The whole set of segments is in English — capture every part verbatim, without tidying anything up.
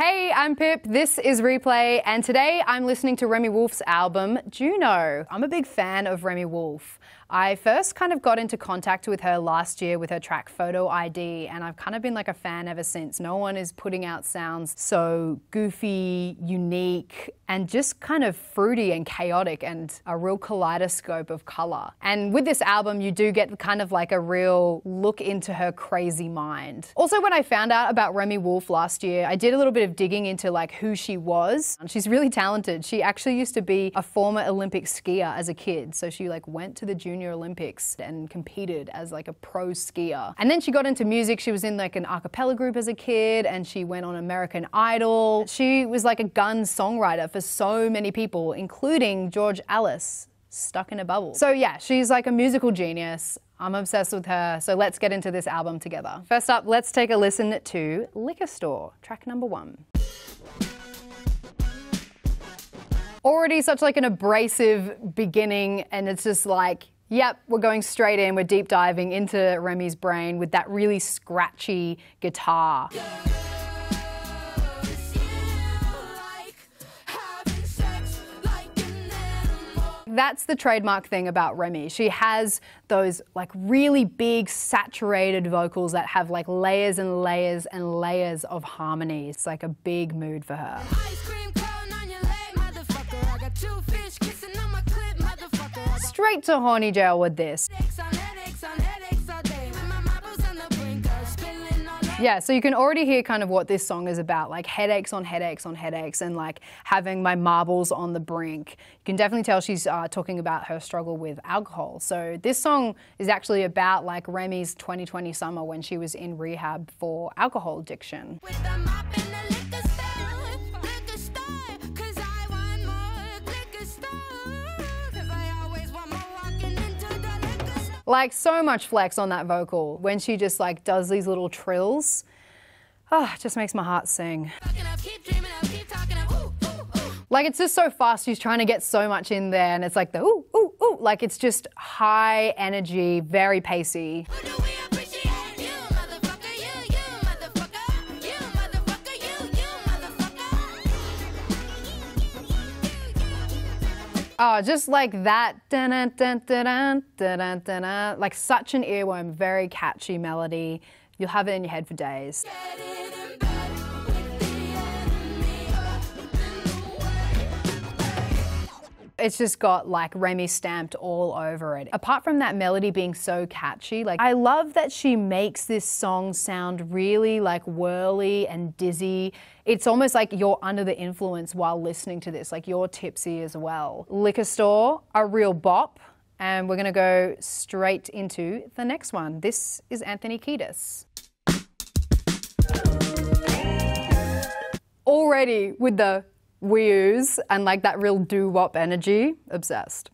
Hey, I'm Pip, this is Replay, and today I'm listening to Remi Wolf's album, Juno. I'm a big fan of Remi Wolf. I first kind of got into contact with her last year with her track Photo I D, and I've kind of been like a fan ever since. No one is putting out sounds so goofy, unique, and just kind of fruity and chaotic and a real kaleidoscope of color. And with this album, you do get kind of like a real look into her crazy mind. Also, when I found out about Remi Wolf last year, I did a little bit of digging into like who she was. She's really talented. She actually used to be a former Olympic skier as a kid. So she like went to the Junior Olympics and competed as like a pro skier. And then she got into music. She was in like an a cappella group as a kid and she went on American Idol. She was like a gun songwriter for so many people, including George Alice, Stuck in a Bubble. So yeah, she's like a musical genius. I'm obsessed with her, so let's get into this album together. First up, let's take a listen to Liquor Store, track number one. Already such like an abrasive beginning, and it's just like, yep, we're going straight in, we're deep diving into Remi's brain with that really scratchy guitar. That's the trademark thing about Remi. She has those like really big saturated vocals that have like layers and layers and layers of harmony. It's like a big mood for her. Ice cream cone on your leg, motherfucker. I got two fish kissing on my clip, motherfucker. Straight to horny jail with this. Yeah, so you can already hear kind of what this song is about, like headaches on headaches on headaches and like having my marbles on the brink. You can definitely tell she's uh, talking about her struggle with alcohol. So this song is actually about like Remi's twenty twenty summer when she was in rehab for alcohol addiction. With the mop in the liquor store, liquor store, 'cause I want more liquor store, 'cause I always want more walking into the liquor store. Like so much flex on that vocal when she just like does these little trills. Oh, it just makes my heart sing. Like it's just so fast, she's trying to get so much in there and it's like the ooh, ooh, ooh. Like it's just high energy, very pacey. Oh, just like that, dun, dun, dun, dun, dun, like such an earworm, very catchy melody. You'll have it in your head for days. It's just got like Remi stamped all over it. Apart from that melody being so catchy, like I love that she makes this song sound really like whirly and dizzy. It's almost like you're under the influence while listening to this, like you're tipsy as well. Liquor Store, a real bop. And we're gonna go straight into the next one. This is Anthony Kiedis. Already with the wheels and like that real doo-wop energy, obsessed.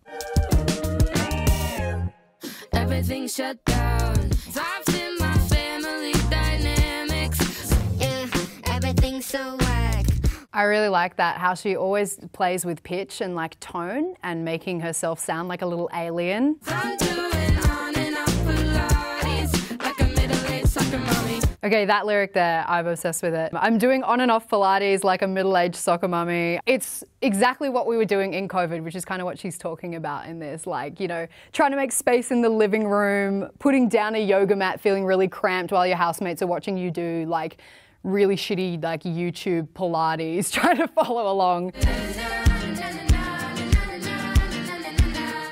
Everything shut down. Vibes in my family dynamics. Yeah, everything's so whack. I really like that, how she always plays with pitch and like tone and making herself sound like a little alien. I'm doing on and off Pilates, like a middle-aged soccer mommy. Okay, that lyric there, I'm obsessed with it. I'm doing on and off Pilates like a middle-aged soccer mommy. It's exactly what we were doing in COVID, which is kind of what she's talking about in this, like, you know, trying to make space in the living room, putting down a yoga mat, feeling really cramped while your housemates are watching you do like really shitty like YouTube Pilates, trying to follow along.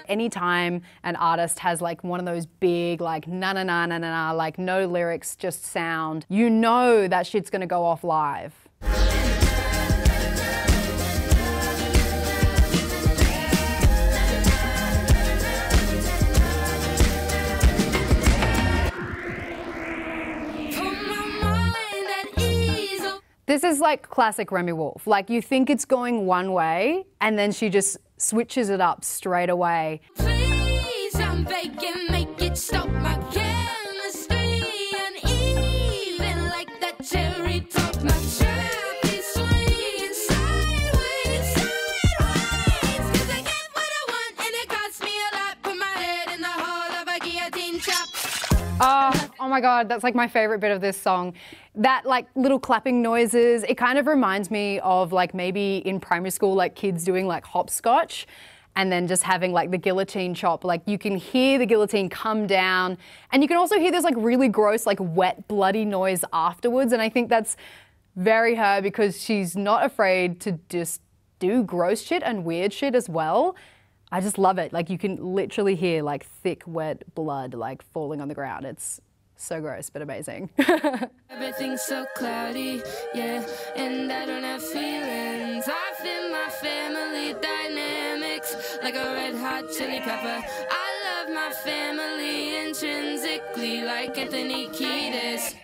Anytime an artist has like one of those big like na-na-na-na-na-na, like no lyrics, just sound, you know that shit's gonna go off live. This is like classic Remi Wolf. Like you think it's going one way and then she just switches it up straight away. Please, I'm baking, make it stop my chemistry and even like that cherry top, my trap is swinging sideways, sideways, 'cause I get what I want and it costs me a lot, put my head in the hole of a guillotine chop. Oh, oh my God, that's like my favorite bit of this song. that like little clapping noises, it kind of reminds me of like maybe in primary school, like kids doing like hopscotch and then just having like the guillotine chop. Like you can hear the guillotine come down and you can also hear this like really gross, like wet, bloody noise afterwards. And I think that's very her because she's not afraid to just do gross shit and weird shit as well. I just love it. Like you can literally hear like thick, wet blood like falling on the ground. It's so gross, but amazing. Everything's so cloudy, yeah, and I don't have feelings. I feel my family dynamics like a red hot chili pepper. I love my family intrinsically like Anthony Kiedis.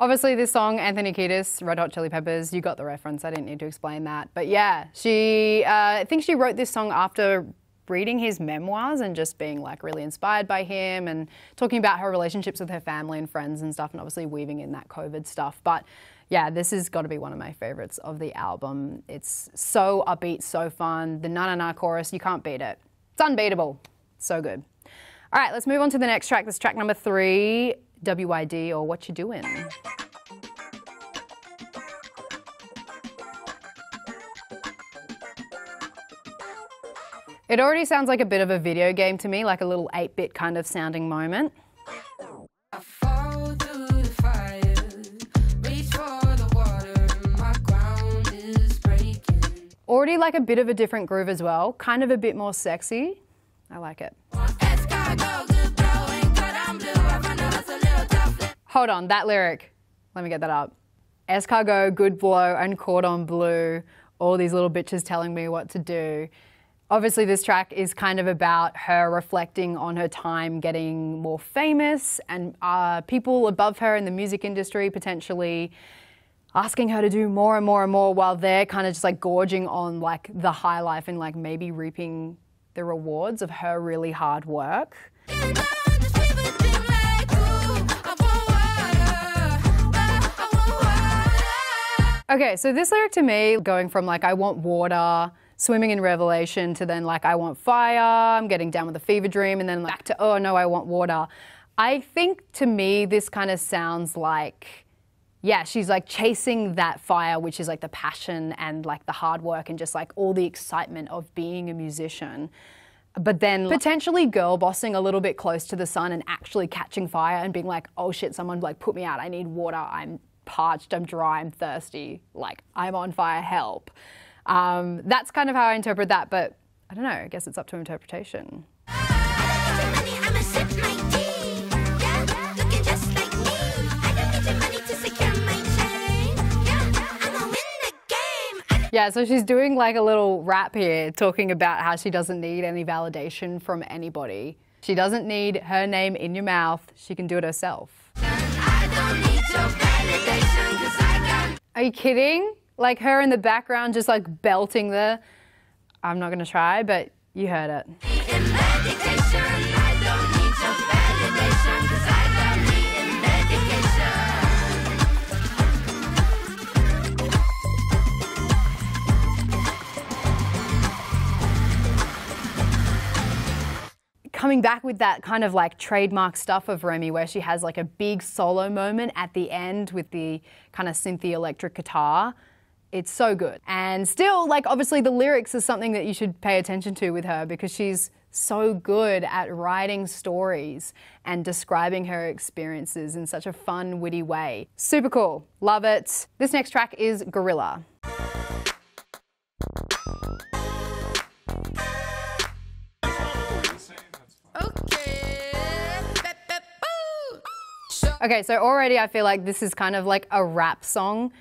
Obviously this song, Anthony Kiedis, Red Hot Chili Peppers, you got the reference, I didn't need to explain that. But yeah, she, uh, I think she wrote this song after reading his memoirs and just being like really inspired by him and talking about her relationships with her family and friends and stuff, and obviously weaving in that COVID stuff. But yeah, this has got to be one of my favorites of the album. It's so upbeat, so fun. The na na na chorus, you can't beat it. It's unbeatable. So good. All right, let's move on to the next track. This is track number three, W Y D, or What You Doin'. It already sounds like a bit of a video game to me, like a little eight bit kind of sounding moment. I fall through the fire, reach for the water, my ground is breaking. Already like a bit of a different groove as well, kind of a bit more sexy. I like it. Hold on, that lyric. Let me get that up. Escargot, good blow, and cordon bleu. All these little bitches telling me what to do. Obviously, this track is kind of about her reflecting on her time getting more famous and uh, people above her in the music industry potentially asking her to do more and more and more while they're kind of just like gorging on like the high life and like maybe reaping the rewards of her really hard work. Okay, so this lyric to me, going from like I want water, swimming in revelation, to then like I want fire, I'm getting down with a fever dream, and then like, back to oh no, I want water. I think to me this kind of sounds like, yeah, she's like chasing that fire, which is like the passion and like the hard work and just like all the excitement of being a musician. But then potentially girl bossing a little bit close to the sun and actually catching fire and being like, oh shit, someone like put me out, I need water, I'm parched, I'm dry, I'm thirsty, like I'm on fire, help. Um, that's kind of how I interpret that, but I don't know, I guess it's up to interpretation. Yeah, so she's doing like a little rap here, talking about how she doesn't need any validation from anybody. She doesn't need her name in your mouth, she can do it herself. I don't need your validation 'cause I got... Are you kidding? Like her in the background just like belting the, I'm not gonna try, but you heard it. Coming back with that kind of like trademark stuff of Remi where she has like a big solo moment at the end with the kind of synthy electric guitar. It's so good. And still, like, obviously the lyrics is something that you should pay attention to with her because she's so good at writing stories and describing her experiences in such a fun, witty way. Super cool. Love it. This next track is Guerrilla. Okay, so already I feel like this is kind of like a rap song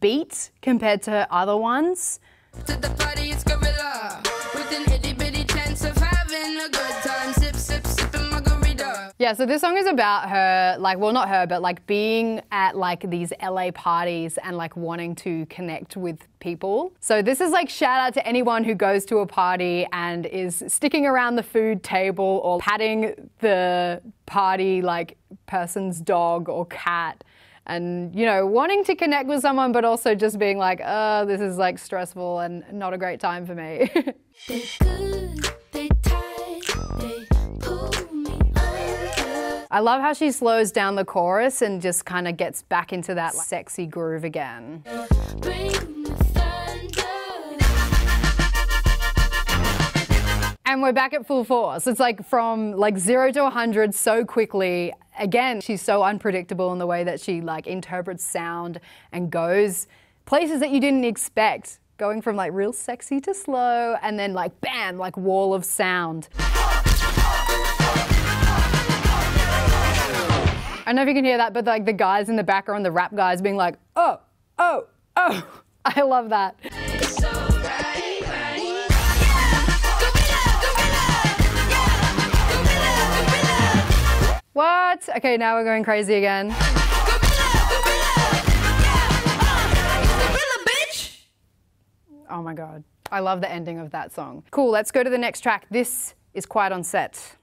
beat compared to her other ones. To the party, it's Guerrilla, with an itty bitty chance of having a good time. Sip, sip, sipping margarita. Yeah, so this song is about her, like, well, not her, but like being at like these L A parties and like wanting to connect with people. So this is like shout out to anyone who goes to a party and is sticking around the food table or patting the party like person's dog or cat. And, you know, wanting to connect with someone, but also just being like, oh, this is like stressful and not a great time for me. Good, tight, me I love how she slows down the chorus and just kind of gets back into that like, sexy groove again. Bring the thunder. And we're back at full force. It's like from like zero to one hundred so quickly. Again, she's so unpredictable in the way that she like interprets sound and goes places that you didn't expect. Going from like real sexy to slow and then like bam, like wall of sound. I don't know if you can hear that, but like the guys in the background, the rap guys being like, oh, oh, oh. I love that. What? Okay, now we're going crazy again. Oh my God. I love the ending of that song. Cool, let's go to the next track. This is Quiet on Set.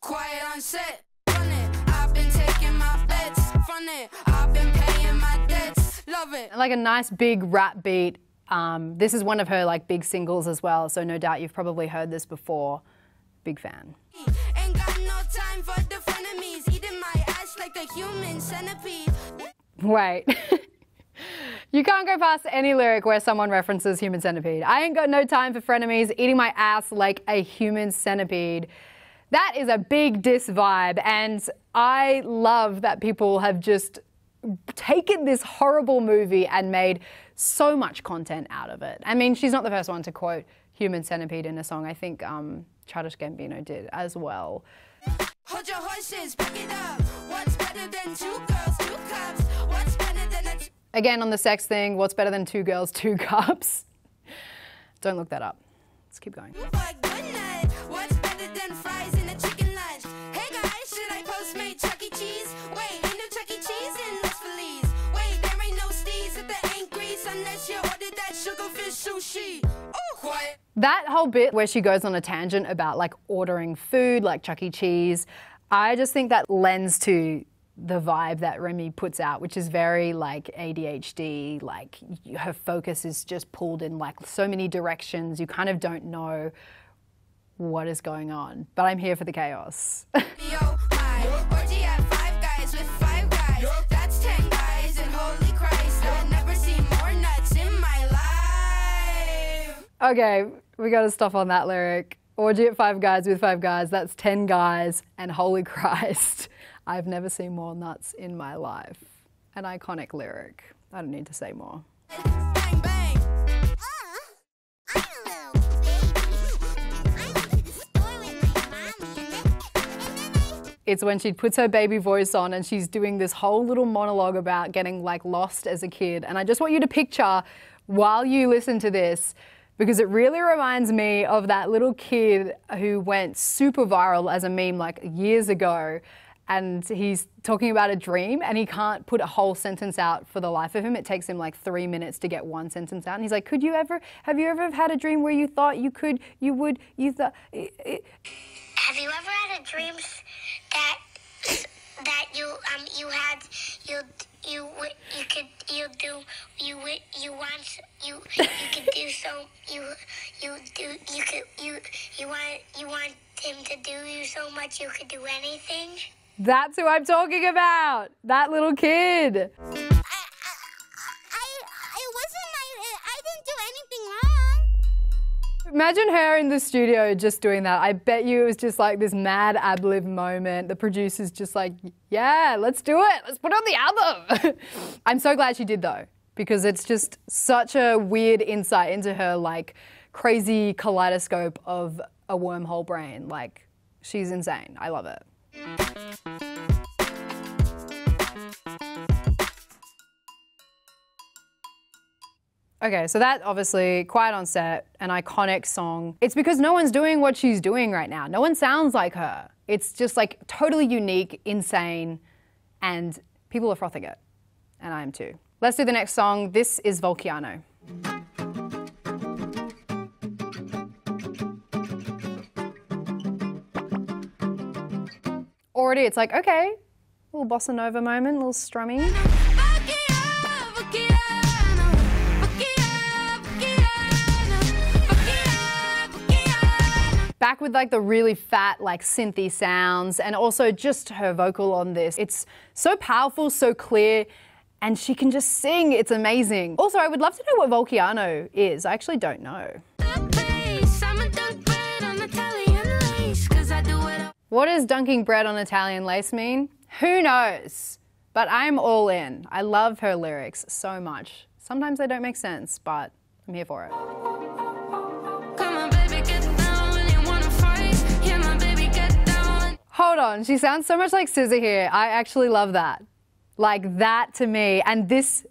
Quiet on set. Run it. I've been taking my bets. Run it. I've been paying my debts. Love it. Like a nice big rap beat. Um, this is one of her like big singles as well, so no doubt you've probably heard this before. Big fan. Ain't got no time for the frenemies. Eating my ass like the human centipede. Wait. You can't go past any lyric where someone references human centipede. I ain't got no time for frenemies, eating my ass like a human centipede. That is a big diss vibe, and I love that people have just taken this horrible movie and made so much content out of it. I mean, she's not the first one to quote human centipede in a song. I think um, Childish Gambino did as well. Hold your horses, pick it up. What's better than two girls, two cups? What's better than a... Again, on the sex thing, what's better than two girls, two cups? Don't look that up. Let's keep going. Like good night. What's better than fries in a chicken lunch? Hey guys, should I post made Chuck E. Cheese? Wait, ain't no Chuck E. Cheese in Los Feliz. Wait, there ain't no steez if there ain't grease unless you ordered that sugarfish sushi. Oh, quiet. That whole bit where she goes on a tangent about like ordering food like Chuck E. Cheese, I just think that lends to the vibe that Remi puts out, which is very like A D H D, like her focus is just pulled in like so many directions, you kind of don't know what is going on, but I'm here for the chaos. Yo, my orgy at Five Guys with Five Guys, that's ten guys and holy Christ, I've never seen more nuts in my life. Okay, we gotta stop on that lyric. Orgy at Five Guys with Five Guys, that's ten guys and holy Christ, I've never seen more nuts in my life. An iconic lyric. I don't need to say more. Bang, bang. Uh, I'm a little baby. I went to the store with my mommy and then, and then I... It's when she puts her baby voice on and she's doing this whole little monologue about getting like lost as a kid. And I just want you to picture while you listen to this, because it really reminds me of that little kid who went super viral as a meme like years ago. And he's talking about a dream and he can't put a whole sentence out for the life of him. It takes him like three minutes to get one sentence out. And he's like, could you ever, have you ever had a dream where you thought you could, you would, you thought. Have you ever had a dream that, that you, um, you had, you, you, you could, you do, you, you want, you, you could do so, you, you do, you could, you, you want, you want him to do you so much you could do anything? That's who I'm talking about. That little kid. I, I, I, I wasn't my, I didn't do anything wrong. Imagine her in the studio just doing that. I bet you it was just like this mad ad-lib moment. The producer's just like, yeah, let's do it. Let's put on the album. I'm so glad she did though, because it's just such a weird insight into her like crazy kaleidoscope of a wormhole brain. Like she's insane. I love it. Okay, so that obviously, Quiet on Set, an iconic song. It's because no one's doing what she's doing right now. No one sounds like her. It's just like totally unique, insane, and people are frothing it. And I am too. Let's do the next song. This is Volcano. Already it's like, okay, little bossa nova moment, little strummy. back with like the really fat, like synthy sounds, and also just her vocal on this. It's so powerful, so clear, and she can just sing. It's amazing. Also, I would love to know what Volpiano is. I actually don't know. What does dunking bread on Italian lace mean? Who knows? But I'm all in. I love her lyrics so much. Sometimes they don't make sense, but I'm here for it. Hold on, she sounds so much like S Z A here. I actually love that. Like that to me, and this.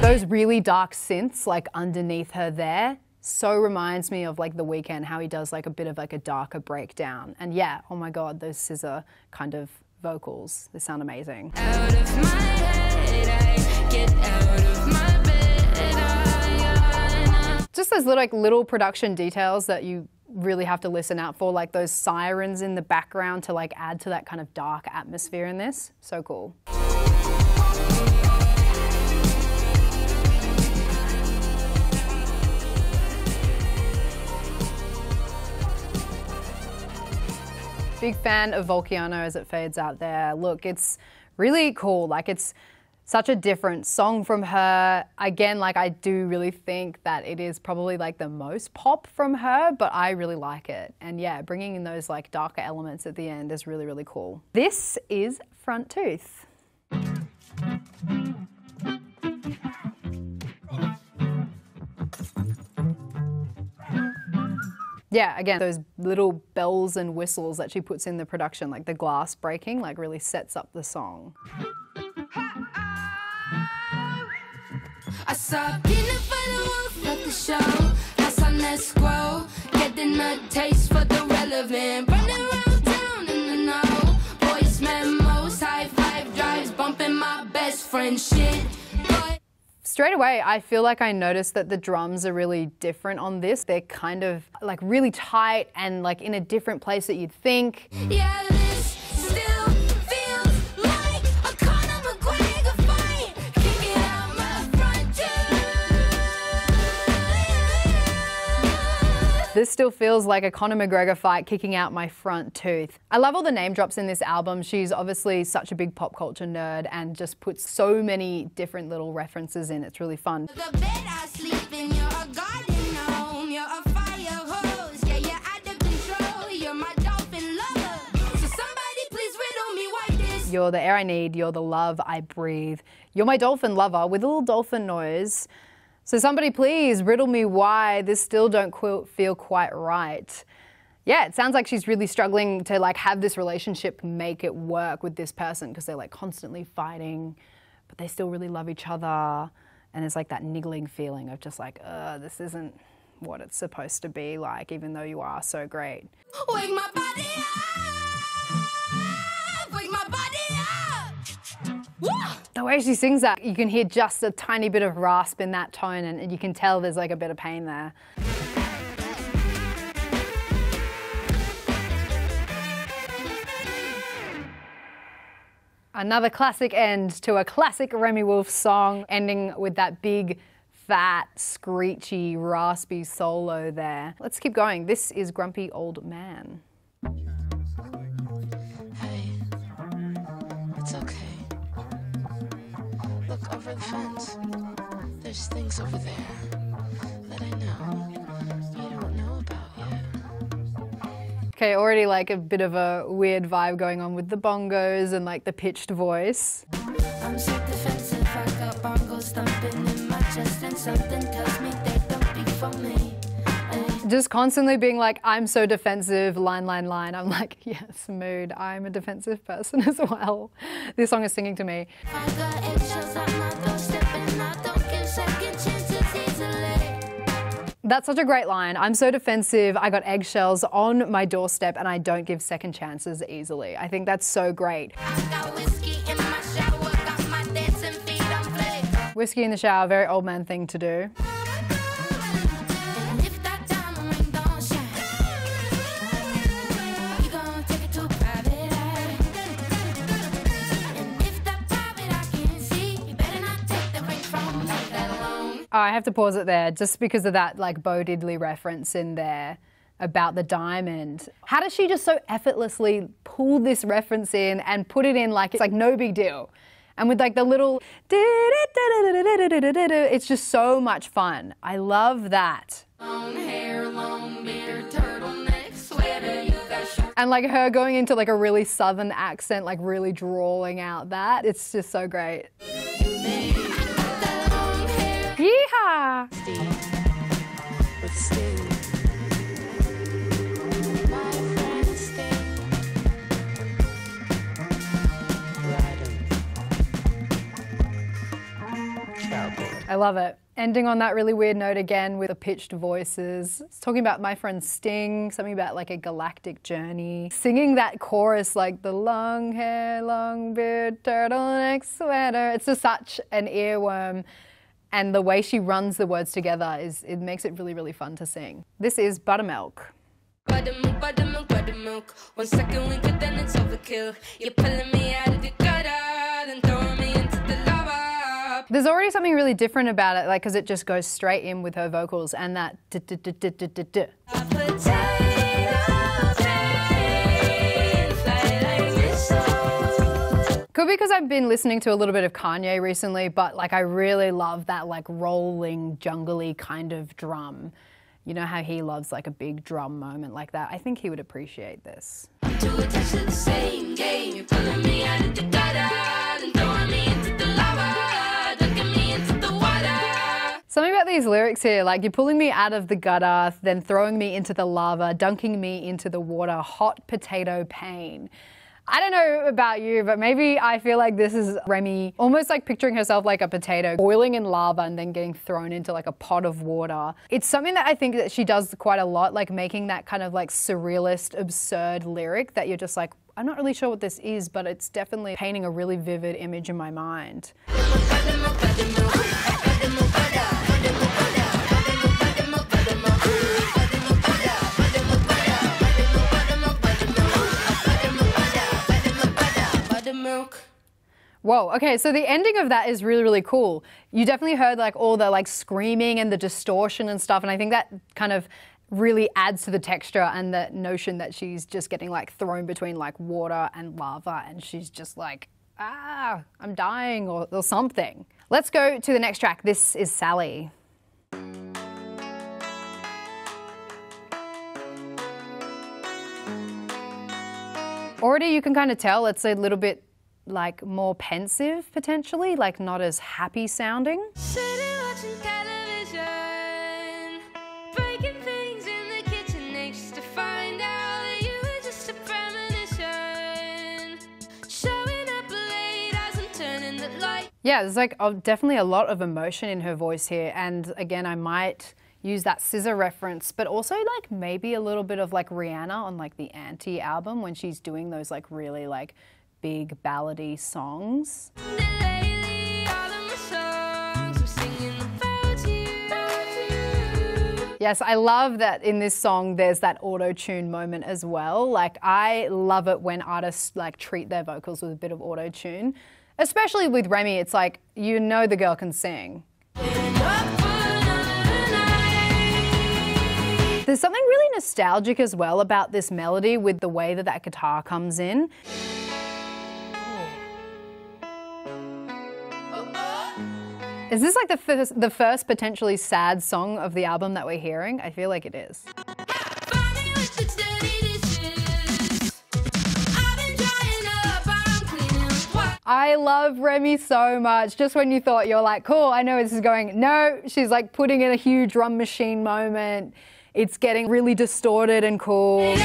Those really dark synths like underneath her there, so reminds me of like The Weeknd, how he does like a bit of like a darker breakdown. And yeah, oh my God, those S Z A kind of vocals, they sound amazing. Out of my head, I get out of my bed, I, I, I. Just those little, like little production details that you really have to listen out for, like those sirens in the background to like add to that kind of dark atmosphere in this. So cool. Big fan of Volpiano as it fades out there. Look, it's really cool. Like, it's such a different song from her. Again, like, I do really think that it is probably like the most pop from her, but I really like it. And yeah, bringing in those like darker elements at the end is really, really cool. This is Front Tooth. Yeah, again, those little bells and whistles that she puts in the production, like the glass breaking, like really sets up the song. Straight away, I feel like I noticed that the drums are really different on this. They're kind of like really tight and like in a different place that you'd think. Yeah, this still feels like a Conor McGregor fight. Kick it out my front tooth. This still feels like a Conor McGregor fight kicking out my front tooth. I love all the name drops in this album. She's obviously such a big pop culture nerd and just puts so many different little references in. It's really fun. The bed I sleep in, you're a garden home, you're a fire hose, yeah, you're out of control, you're my dolphin lover. So somebody please riddle me why this. You're the air I need, you're the love I breathe. You're my dolphin lover with a little dolphin noise. So somebody please riddle me why this still don't qu- feel quite right. Yeah, it sounds like she's really struggling to like have this relationship make it work with this person because they're like constantly fighting, but they still really love each other. And it's like that niggling feeling of just like, ugh, this isn't what it's supposed to be like, even though you are so great. Wake my body up! Wake my body up! Woo! The way she sings that, you can hear just a tiny bit of rasp in that tone and you can tell there's like a bit of pain there. Another classic end to a classic Remi Wolf song, ending with that big, fat, screechy, raspy solo there. Let's keep going. This is Grumpy Old Man. Hey, it's okay. Look over the fence. There's things over there that I know you don't know about yet. Okay, already like a bit of a weird vibe going on with the bongos and like the pitched voice. I'm so defensive, I got bongos thumping in my chest and something tells me they don't be for me. Just constantly being like, I'm so defensive, line, line, line. I'm like, yes, mood, I'm a defensive person as well. This song is singing to me. I got eggshells on my doorstep and I don't give second chances easily. That's such a great line. I'm so defensive, I got eggshells on my doorstep and I don't give second chances easily. I think that's so great. I got whiskey in my shower, got my dancing feet on play. Whiskey in the shower, very old man thing to do. I have to pause it there just because of that, like, Bo Diddley reference in there about the diamond. How does she just so effortlessly pull this reference in and put it in like it's like no big deal? And with like the little, it's just so much fun. I love that. Long hair, long beard, turtleneck, sweater, you got short. And like her going into like a really southern accent, like really drawling out that. It's just so great. Yeehaw! Steve. With Steve. I love it. Ending on that really weird note again with the pitched voices. It's talking about my friend Sting, something about like a galactic journey. Singing that chorus like the long hair, long beard, turtleneck sweater. It's just such an earworm. And the way she runs the words together is, it makes it really, really fun to sing. This is Buttermilk. Buttermilk, buttermilk, buttermilk. One second we could then it's overkill. You're pulling me out of the gutter, then throwing me into the lava. There's already something really different about it, like, because it just goes straight in with her vocals and that d d d d d d d. Could be because I've been listening to a little bit of Kanye recently, but like I really love that like rolling, jungly kind of drum. You know how he loves like a big drum moment like that? I think he would appreciate this. I'm too attached to the same game. You're pulling me out of the gutter and throwing me into the lava, dunking me into the water. Something about these lyrics here, like you're pulling me out of the gutter, then throwing me into the lava, dunking me into the water, hot potato pain. I don't know about you, but maybe I feel like this is Remi almost like picturing herself like a potato boiling in lava and then getting thrown into like a pot of water. It's something that I think that she does quite a lot, like making that kind of like surrealist, absurd lyric that you're just like, I'm not really sure what this is, but it's definitely painting a really vivid image in my mind. Whoa, okay, so the ending of that is really, really cool. You definitely heard like all the like screaming and the distortion and stuff, and I think that kind of really adds to the texture and the notion that she's just getting like thrown between like water and lava, and she's just like, ah, I'm dying or, or something. Let's go to the next track. This is Sally. Already you can kind of tell it's a little bit like more pensive potentially, like not as happy sounding. Sitting watching television, breaking things in the kitchen next to find out that you were just a premonition. Showing up late as I'm turning the light. Yeah, there's like oh, definitely a lot of emotion in her voice here, and again I might use that S Z A reference, but also like maybe a little bit of like Rihanna on like the Anti album when she's doing those like really like big ballady songs. Lately, all of my songs I'm singing about you, about you. Yes, I love that in this song there's that auto-tune moment as well. Like I love it when artists like treat their vocals with a bit of auto-tune. Especially with Remi, it's like, you know the girl can sing. There's something really nostalgic as well about this melody with the way that that guitar comes in. Oh. Is this like the first, the first potentially sad song of the album that we're hearing? I feel like it is. I love Remi so much. Just when you thought you're like, cool, I know where this is going. No, she's like putting in a huge drum machine moment. It's getting really distorted and cool.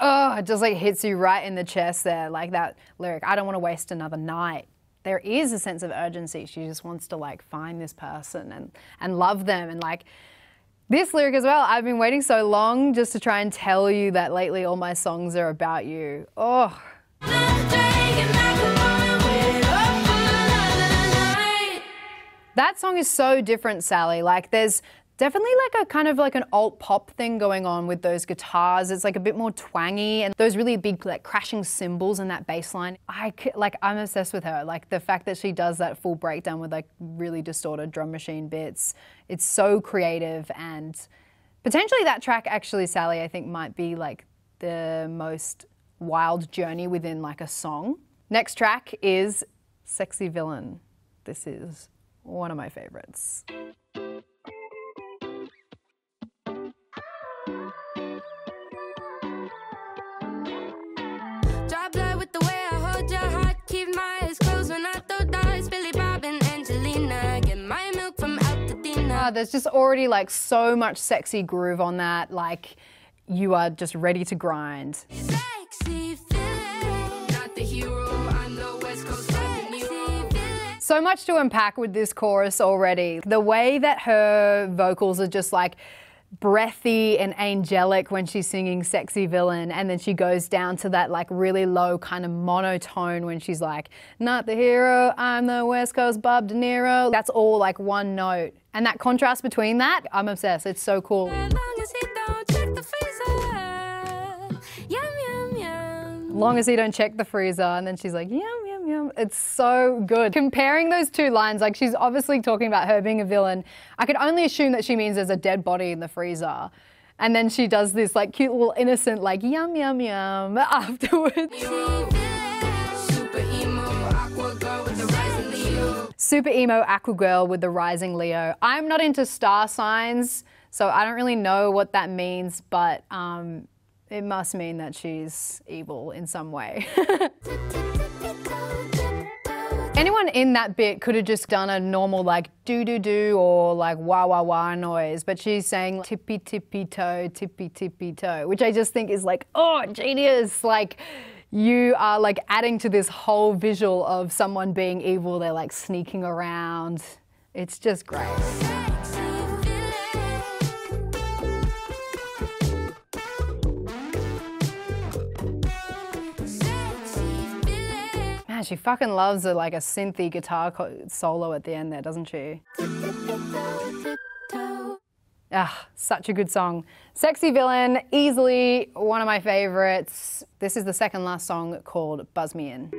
Oh, it just like hits you right in the chest there, like that lyric, I don't want to waste another night. There is a sense of urgency. She just wants to like find this person and, and love them and like, this lyric as well, I've been waiting so long just to try and tell you that lately all my songs are about you. Oh. That song is so different, Sally. Like, there's Definitely like a kind of like an alt pop thing going on with those guitars. It's like a bit more twangy and those really big like crashing cymbals and that bass line. I like I'm obsessed with her. Like the fact that she does that full breakdown with like really distorted drum machine bits. It's so creative, and potentially that track actually, Sally, I think might be like the most wild journey within like a song. Next track is Sexy Villain. This is one of my favorites. There's just already like so much sexy groove on that, like you are just ready to grind. Sexy villain. Not the hero, I'm the West Coast villain. So much to unpack with this chorus already. The way that her vocals are just like breathy and angelic when she's singing Sexy Villain, and then she goes down to that like really low kind of monotone when she's like, not the hero, I'm the West Coast Bob De Niro. That's all like one note. And that contrast between that, I'm obsessed. It's so cool. As long as he don't check the freezer, yum, yum, yum. As long as he don't check the freezer, and then she's like, yum, yum, yum. It's so good. Comparing those two lines, like she's obviously talking about her being a villain. I could only assume that she means there's a dead body in the freezer. And then she does this like cute little innocent, like yum, yum, yum afterwards. Super emo, aqua girl with the rising Leo. Super emo, aqua girl with the rising Leo. I'm not into star signs, so I don't really know what that means, but um, it must mean that she's evil in some way. Anyone in that bit could have just done a normal like do-do-do or like wah-wah-wah noise, but she's saying tippy-tippy-toe, tippy-tippy-toe, which I just think is like, oh, genius. Like, you are like adding to this whole visual of someone being evil. They're like sneaking around. It's just great. She fucking loves a, like a synthy guitar solo at the end there, doesn't she? Ah, such a good song. Sexy Villain, easily one of my favorites. This is the second last song, called Buzz Me In.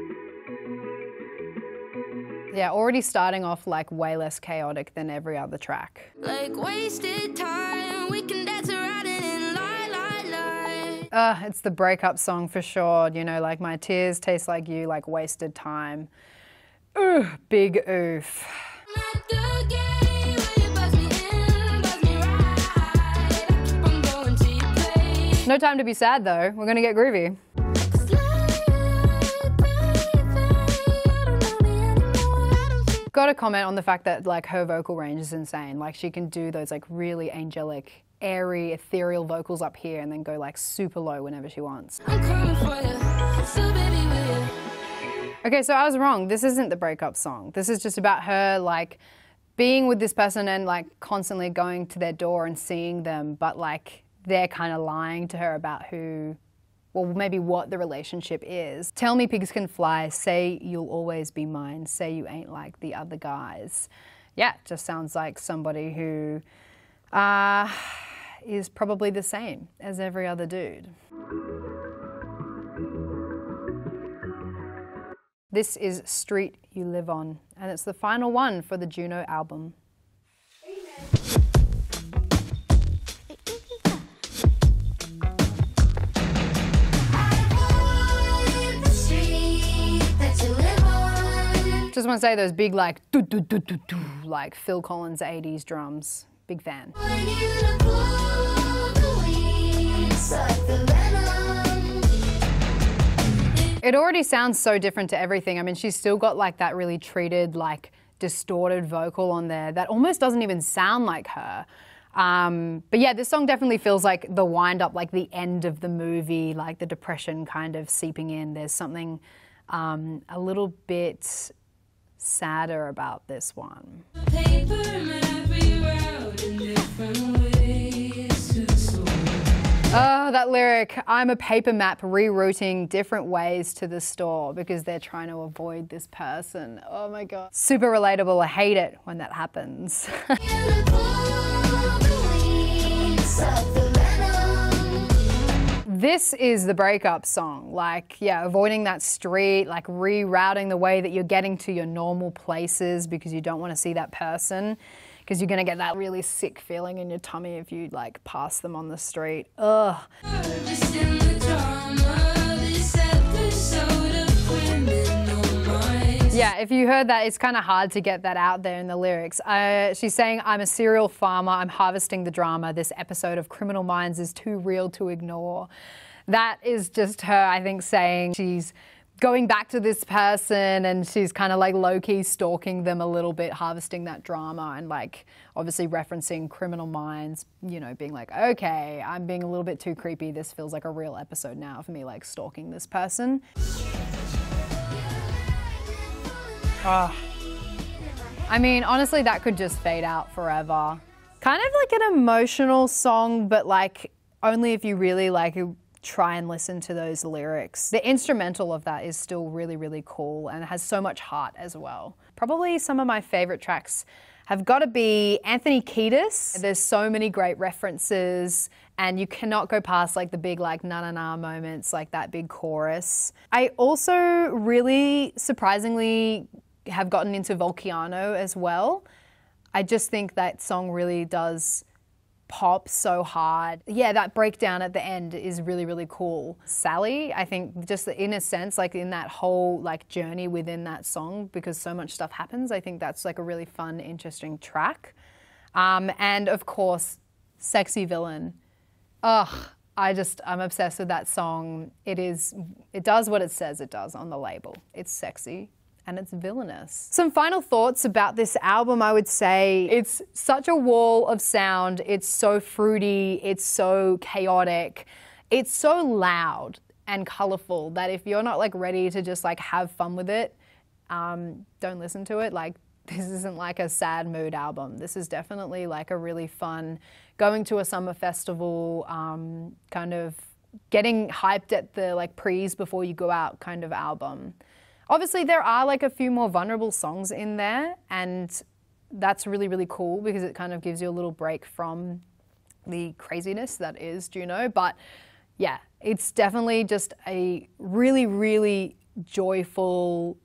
Yeah, already starting off like way less chaotic than every other track. Like wasted time, we can dance around it and lie, lie, lie. Ah, it's the breakup song for sure. You know, like my tears taste like you, like wasted time. Ooh, big oof. No time to be sad though, we're gonna get groovy. Gotta comment on the fact that like her vocal range is insane. Like she can do those like really angelic, airy, ethereal vocals up here and then go like super low whenever she wants. I'm coming for you, so baby will you. Okay, so I was wrong. This isn't the breakup song. This is just about her like being with this person and like constantly going to their door and seeing them, but like they're kind of lying to her about who, well, maybe what the relationship is. Tell me pigs can fly, say you'll always be mine, say you ain't like the other guys. Yeah, just sounds like somebody who uh, is probably the same as every other dude. This is Street You Live On, and it's the final one for the Juno album. I just want to say those big like do do do do do like Phil Collins eighties drums. Big fan. It already sounds so different to everything. I mean, she's still got like that really treated like distorted vocal on there that almost doesn't even sound like her. Um, but yeah, this song definitely feels like the wind up, like the end of the movie, like the depression kind of seeping in. There's something um, a little bit sadder about this one. Oh, that lyric, I'm a paper map rerouting different ways to the store because they're trying to avoid this person. Oh my God. Super relatable. I hate it when that happens. This is the breakup song, like, yeah, avoiding that street, like rerouting the way that you're getting to your normal places because you don't want to see that person, because you're going to get that really sick feeling in your tummy if you, like, pass them on the street. Ugh. Just in the drama, this episode of Criminal Minds. Yeah, if you heard that, it's kind of hard to get that out there in the lyrics. Uh, she's saying, I'm a serial farmer, I'm harvesting the drama, this episode of Criminal Minds is too real to ignore. That is just her, I think, saying she's going back to this person and she's kind of like low-key stalking them a little bit, harvesting that drama and like obviously referencing Criminal Minds, you know, being like, okay, I'm being a little bit too creepy. This feels like a real episode now for me, like stalking this person. Oh. I mean, honestly, that could just fade out forever. Kind of like an emotional song, but like only if you really like it, try and listen to those lyrics. The instrumental of that is still really, really cool and has so much heart as well. Probably some of my favorite tracks have got to be Anthony Kiedis. There's so many great references and you cannot go past like the big like na-na-na moments, like that big chorus. I also really surprisingly have gotten into Volcano as well. I just think that song really does pop so hard. Yeah, that breakdown at the end is really, really cool. Sally, I think just the inner sense, like in that whole like journey within that song, because so much stuff happens, I think that's like a really fun, interesting track. Um, and of course, Sexy Villain. Ugh, I just, I'm obsessed with that song. It is, it does what it says it does on the label. It's sexy and it's villainous. Some final thoughts about this album, I would say it's such a wall of sound. It's so fruity, it's so chaotic. It's so loud and colorful that if you're not like ready to just like have fun with it, um, don't listen to it. Like this isn't like a sad mood album. This is definitely like a really fun, going to a summer festival, um, kind of getting hyped at the like pre's before you go out kind of album. Obviously, there are like a few more vulnerable songs in there, and that's really, really cool because it kind of gives you a little break from the craziness that is Juno. But yeah, it's definitely just a really, really joyful,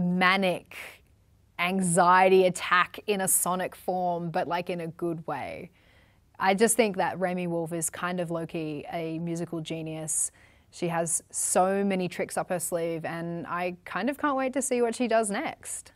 manic anxiety attack in a sonic form, but like in a good way. I just think that Remi Wolf is kind of low-key a musical genius. She has so many tricks up her sleeve and I kind of can't wait to see what she does next.